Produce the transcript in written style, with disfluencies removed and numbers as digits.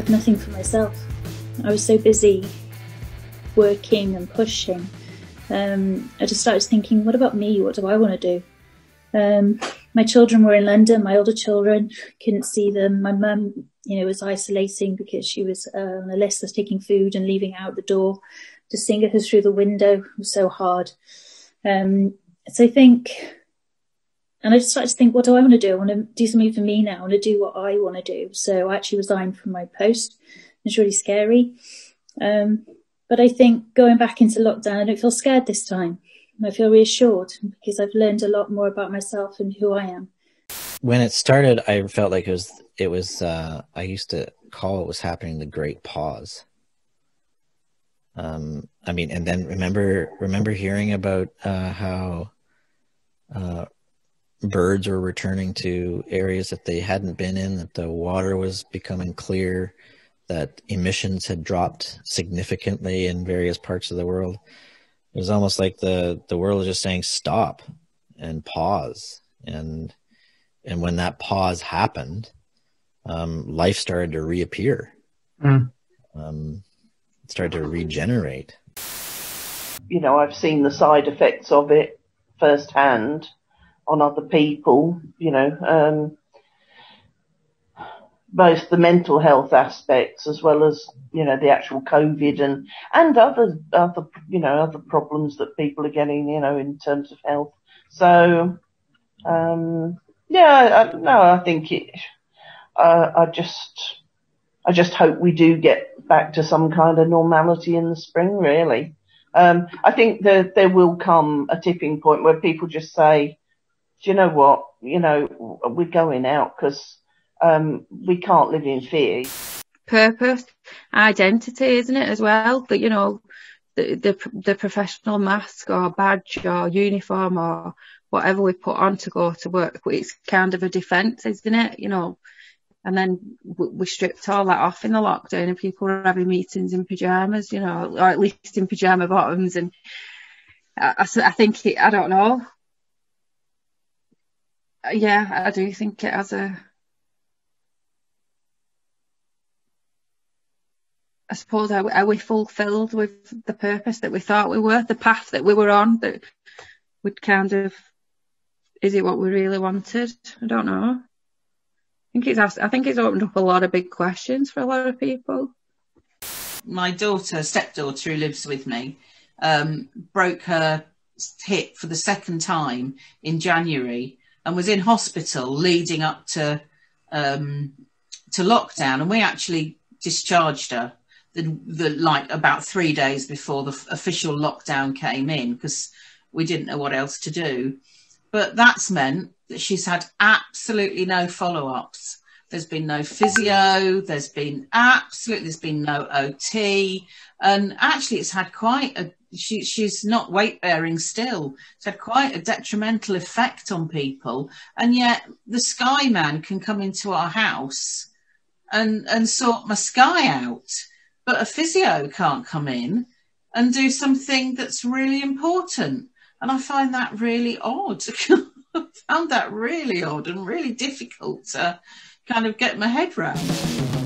had nothing for myself. I was so busy working and pushing. I just started thinking, what about me? What do I want to do? My children were in London, my older children, couldn't see them. My mum, was isolating because she was on a list of taking food and leaving out the door. Just seeing her through the window was so hard. So I think, and I just started to think, what do I want to do? I want to do something for me now. I want to do what I want to do. So I actually resigned from my post. It's really scary. But I think going back into lockdown, I don't feel scared this time. I feel reassured because I've learned a lot more about myself and who I am. When it started, I felt like it was I used to call what was happening the Great Pause. And then remember hearing about how birds were returning to areas that they hadn't been in, that the water was becoming clear, that emissions had dropped significantly in various parts of the world. It was almost like the world was just saying stop and pause. And when that pause happened, life started to reappear. Mm. It started to regenerate. I've seen the side effects of it firsthand on other people, both the mental health aspects as well as, the actual COVID and other other problems that people are getting, in terms of health. So, I think I just hope we do get back to some kind of normality in the spring, really. I think that there will come a tipping point where people just say, do you know what, we're going out because we can't live in fear. Purpose, identity, isn't it, as well? That, the professional mask or badge or uniform or whatever we put on to go to work, it's kind of a defence, isn't it? And then we stripped all that off in the lockdown, and people were having meetings in pyjamas, or at least in pyjama bottoms. And I think it, I don't know. Yeah, I do think it has I suppose, are we fulfilled with the purpose that we thought we were, the path that we were on, that would kind of, is it what we really wanted? I don't know. I think it's opened up a lot of big questions for a lot of people. My stepdaughter, who lives with me, broke her hip for the second time in January and was in hospital leading up to lockdown, and we actually discharged her about 3 days before the official lockdown came in, because we didn't know what else to do. But that's meant that she's had absolutely no follow-ups. There's been no physio, there's been no OT, and actually it's had she's not weight-bearing still. It's had quite a detrimental effect on people, and yet the Sky Man can come into our house and sort my sky out, but a physio can't come in and do something that's really important. And I find that really odd. I found that really odd and really difficult to kind of get my head round.